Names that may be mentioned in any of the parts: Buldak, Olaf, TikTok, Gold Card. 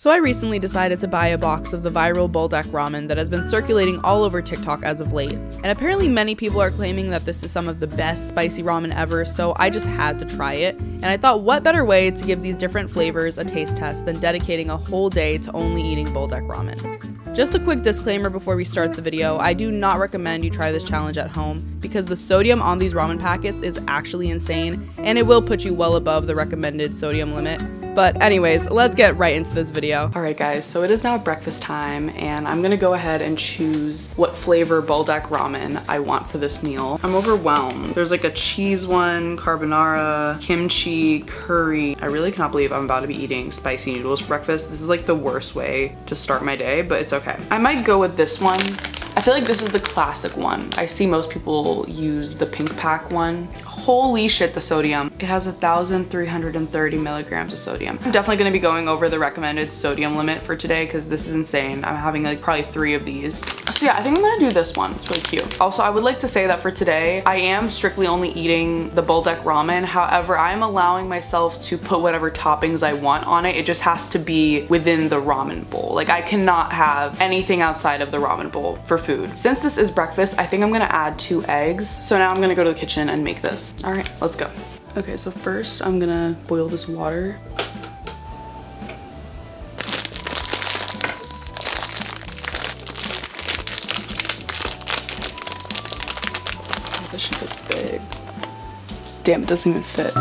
So I recently decided to buy a box of the viral Buldak ramen that has been circulating all over TikTok as of late. And apparently many people are claiming that this is some of the best spicy ramen ever, so I just had to try it. And I thought what better way to give these different flavors a taste test than dedicating a whole day to only eating Buldak ramen. Just a quick disclaimer before we start the video, I do not recommend you try this challenge at home because the sodium on these ramen packets is actually insane and it will put you well above the recommended sodium limit. But anyways, let's get right into this video. All right guys, so it is now breakfast time and I'm gonna go ahead and choose what flavor Buldak ramen I want for this meal. I'm overwhelmed. There's like a cheese one, carbonara, kimchi, curry. I really cannot believe I'm about to be eating spicy noodles for breakfast. This is like the worst way to start my day, but it's okay. I might go with this one. I feel like this is the classic one. I see most people use the pink pack one. Holy shit, the sodium. It has 1,330 milligrams of sodium. I'm definitely gonna be going over the recommended sodium limit for today because this is insane. I'm having like probably 3 of these. So yeah, I think I'm gonna do this one. It's really cute. Also, I would like to say that for today, I am strictly only eating the Buldak ramen. However, I'm allowing myself to put whatever toppings I want on it. It just has to be within the ramen bowl. Like I cannot have anything outside of the ramen bowl for food. Since this is breakfast, I think I'm gonna add 2 eggs. So now I'm gonna go to the kitchen and make this. All right, let's go. Okay, so first I'm gonna boil this water. Oh, this shit is big. Damn, it doesn't even fit.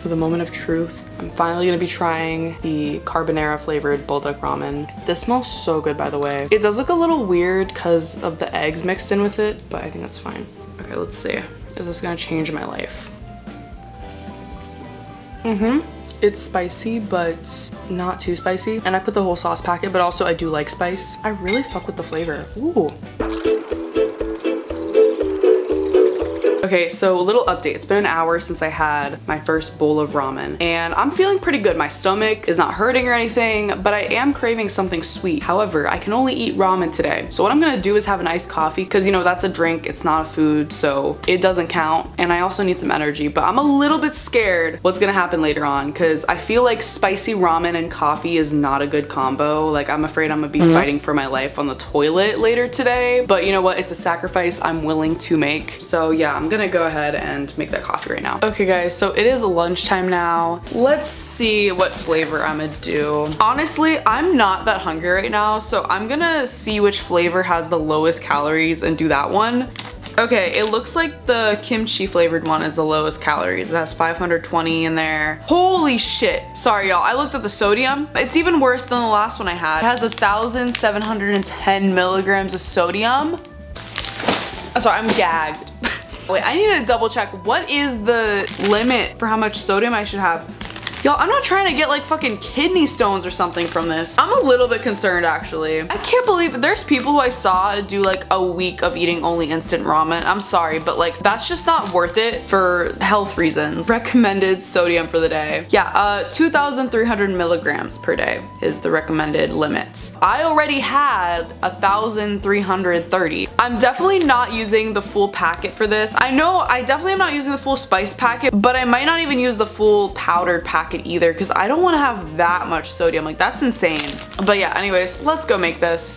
For the moment of truth, I'm finally gonna be trying the carbonara flavored Buldak ramen. This smells so good, by the way. It does look a little weird because of the eggs mixed in with it, but I think that's fine. Okay, let's see. Is this gonna change my life? It's spicy, but not too spicy. And I put the whole sauce packet, but also I do like spice. I really fuck with the flavor. Ooh. Okay, so a little update. It's been an hour since I had my first bowl of ramen and I'm feeling pretty good. My stomach is not hurting or anything, but I am craving something sweet. However, I can only eat ramen today. So what I'm gonna do is have an iced coffee because you know, that's a drink, it's not a food, so it doesn't count. And I also need some energy, but I'm a little bit scared what's gonna happen later on because I feel like spicy ramen and coffee is not a good combo. Like I'm afraid I'm gonna be fighting for my life on the toilet later today, but you know what? It's a sacrifice I'm willing to make. So yeah, I'm gonna go ahead and make that coffee right now. Okay guys, so it is lunchtime now. Let's see what flavor I'm gonna do. Honestly, I'm not that hungry right now, so I'm gonna see which flavor has the lowest calories and do that one. Okay, it looks like the kimchi flavored one is the lowest calories. It has 520 in there. Holy shit. Sorry y'all, I looked at the sodium. It's even worse than the last one I had. It has 1,710 milligrams of sodium. Oh, sorry, I'm gagged. Wait, I need to double check what is the limit for how much sodium I should have. Y'all, I'm not trying to get like fucking kidney stones or something from this. I'm a little bit concerned actually. I can't believe there's people who I saw do like a week of eating only instant ramen. I'm sorry, but like that's just not worth it for health reasons. Recommended sodium for the day. Yeah, 2,300 milligrams per day is the recommended limit. I already had 1,330. I'm definitely not using the full packet for this. I know I definitely am not using the full spice packet, but I might not even use the full powdered packet either because I don't want to have that much sodium. Like that's insane. But yeah, anyways, let's go make this.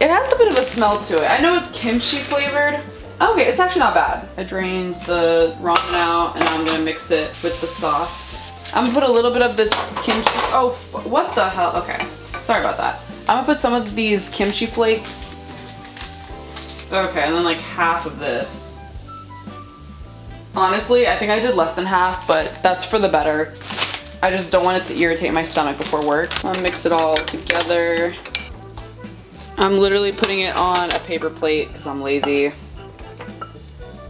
It has a bit of a smell to it. I know it's kimchi flavored. Okay, it's actually not bad. I drained the ramen out and I'm gonna mix it with the sauce. I'm gonna put a little bit of this kimchi. Oh, what the hell? Okay, sorry about that. I'm gonna put some of these kimchi flakes. Okay, and then like half of this. Honestly, I think I did less than half, but that's for the better. I just don't want it to irritate my stomach before work. I'll mix it all together. I'm literally putting it on a paper plate because I'm lazy.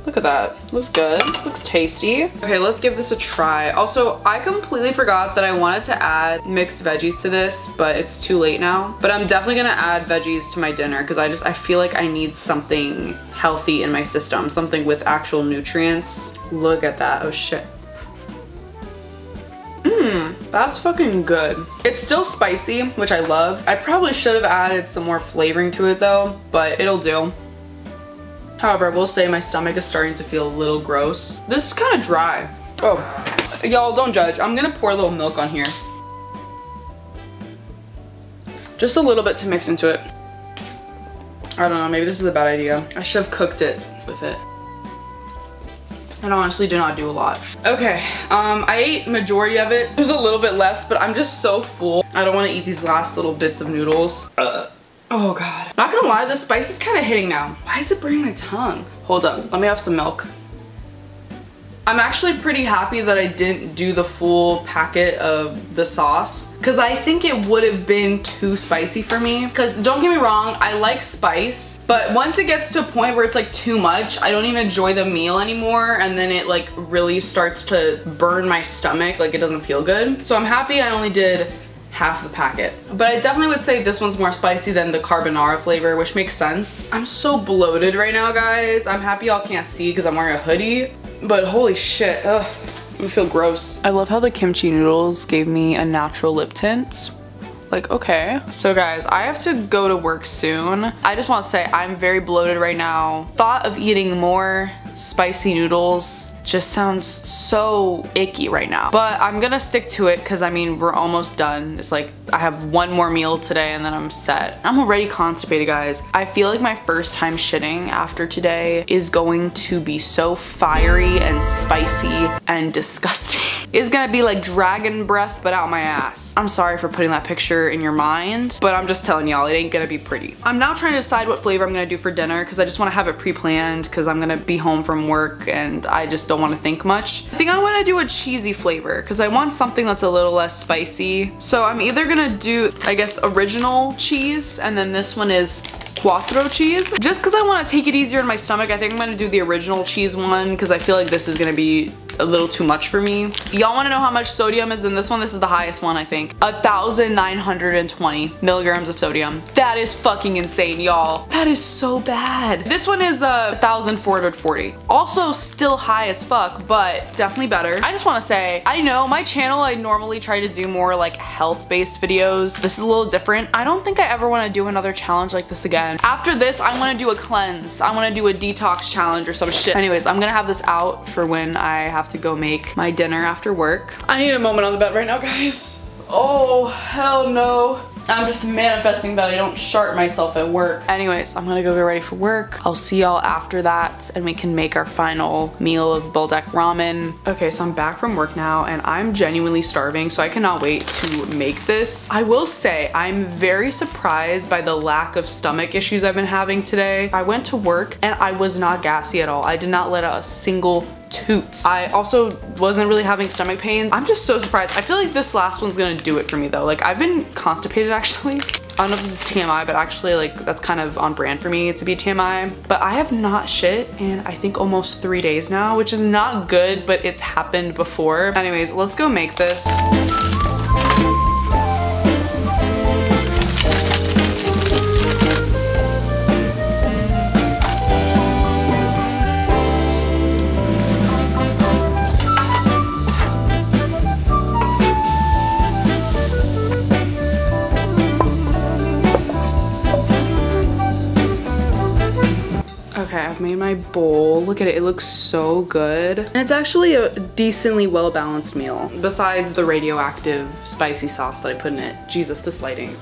Look at that. Looks good. Looks tasty. Okay, let's give this a try. Also, I completely forgot that I wanted to add mixed veggies to this, but it's too late now. But I'm definitely gonna add veggies to my dinner because I feel like I need something healthy in my system, something with actual nutrients. Look at that. Oh shit. That's fucking good. It's still spicy, which I love. I probably should have added some more flavoring to it though, but it'll do. However, I will say my stomach is starting to feel a little gross. This is kind of dry. Oh, y'all don't judge. I'm gonna pour a little milk on here. Just a little bit to mix into it. I don't know, maybe this is a bad idea. I should have cooked it with it. And honestly did not do a lot. Okay, I ate majority of it. There's a little bit left, but I'm just so full. I don't want to eat these last little bits of noodles. Oh God. Not gonna lie, the spice is kind of hitting now. Why is it burning my tongue? Hold up, let me have some milk. I'm actually pretty happy that I didn't do the full packet of the sauce because I think it would have been too spicy for me. Because don't get me wrong, I like spice, but once it gets to a point where it's like too much, I don't even enjoy the meal anymore, and then it like really starts to burn my stomach, like it doesn't feel good. So I'm happy I only did half the packet. But I definitely would say this one's more spicy than the carbonara flavor, which makes sense. I'm so bloated right now, guys. I'm happy y'all can't see because I'm wearing a hoodie. But holy shit, ugh, I feel gross. I love how the kimchi noodles gave me a natural lip tint. Like, okay. So guys, I have to go to work soon. I just want to say I'm very bloated right now. Thought of eating more spicy noodles just sounds so icky right now. But I'm gonna stick to it because I mean, we're almost done. It's like I have one more meal today and then I'm set. I'm already constipated, guys. I feel like my first time shitting after today is going to be so fiery and spicy and disgusting. It's gonna be like dragon breath but out my ass. I'm sorry for putting that picture in your mind, but I'm just telling y'all, it ain't gonna be pretty. I'm now trying to decide what flavor I'm gonna do for dinner because I just wanna have it pre-planned because I'm gonna be home from work and I just don't want to think much. I think I want to do a cheesy flavor because I want something that's a little less spicy. So I'm either gonna do, I guess, original cheese, and then this one is quattro cheese. Just because I want to take it easier in my stomach, I think I'm gonna do the original cheese one because I feel like this is gonna be a little too much for me. Y'all want to know how much sodium is in this one? This is the highest one, I think. 1,920 milligrams of sodium. That is fucking insane, y'all. That is so bad. This one is 1,440. Also still high as fuck, but definitely better. I just want to say, I know my channel, I normally try to do more like health-based videos. This is a little different. I don't think I ever want to do another challenge like this again. After this, I want to do a cleanse. I want to do a detox challenge or some shit. Anyways, I'm gonna have this out for when I have to go make my dinner after work. I need a moment on the bed right now, guys. Oh, hell no. I'm just manifesting that I don't shart myself at work. Anyways, I'm gonna go get ready for work. I'll see y'all after that and we can make our final meal of Buldak ramen. Okay, so I'm back from work now and I'm genuinely starving, so I cannot wait to make this. I will say I'm very surprised by the lack of stomach issues I've been having today. I went to work and I was not gassy at all. I did not let out a single toots. I also wasn't really having stomach pains. I'm just so surprised. I feel like this last one's gonna do it for me though. Like, I've been constipated actually. I don't know if this is TMI, but actually like that's kind of on brand for me to be TMI. But I have not shit in I think almost 3 days now, which is not good, but it's happened before. Anyways, let's go make this. I've made my bowl. Look at it. It looks so good. And it's actually a decently well-balanced meal, besides the radioactive spicy sauce that I put in it. Jesus, this lighting.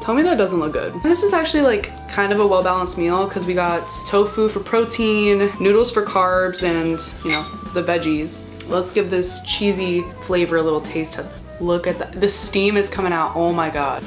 Tell me that doesn't look good. And this is actually like kind of a well-balanced meal because we got tofu for protein, noodles for carbs, and you know, the veggies. Let's give this cheesy flavor a little taste test. Look at that. The steam is coming out. Oh my God.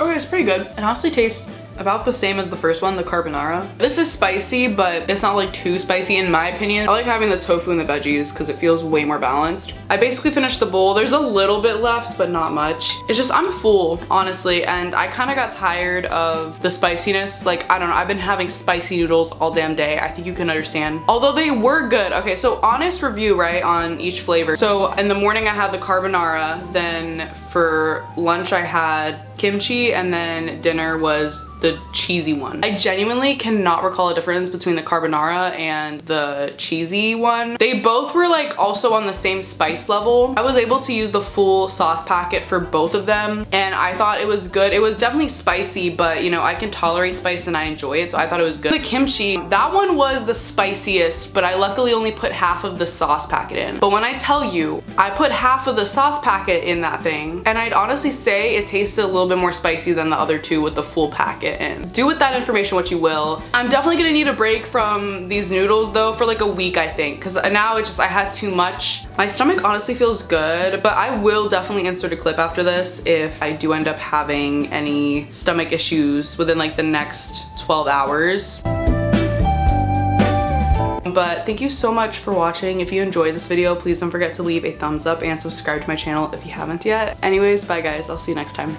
Okay, it's pretty good. It honestly tastes about the same as the first one, the carbonara. This is spicy, but it's not like too spicy in my opinion. I like having the tofu and the veggies because it feels way more balanced. I basically finished the bowl. There's a little bit left, but not much. It's just, I'm full, honestly, and I kind of got tired of the spiciness. Like, I don't know, I've been having spicy noodles all damn day. I think you can understand. Although they were good. Okay, so honest review, right, on each flavor. So in the morning I had the carbonara, then for lunch I had kimchi, and then dinner was the cheesy one. I genuinely cannot recall a difference between the carbonara and the cheesy one. They both were like also on the same spice level. I was able to use the full sauce packet for both of them, and I thought it was good. It was definitely spicy, but you know, I can tolerate spice and I enjoy it, so I thought it was good. The kimchi, that one was the spiciest, but I luckily only put half of the sauce packet in. But when I tell you, I put half of the sauce packet in that thing, and I'd honestly say it tasted a little bit more spicy than the other two with the full packet. And do with that information what you will. I'm definitely gonna need a break from these noodles though for like a week, I think, because now it's just I had too much. My stomach honestly feels good, but I will definitely insert a clip after this if I do end up having any stomach issues within like the next 12 hours. But thank you so much for watching. If you enjoyed this video, please don't forget to leave a thumbs up and subscribe to my channel if you haven't yet. Anyways, bye guys, I'll see you next time.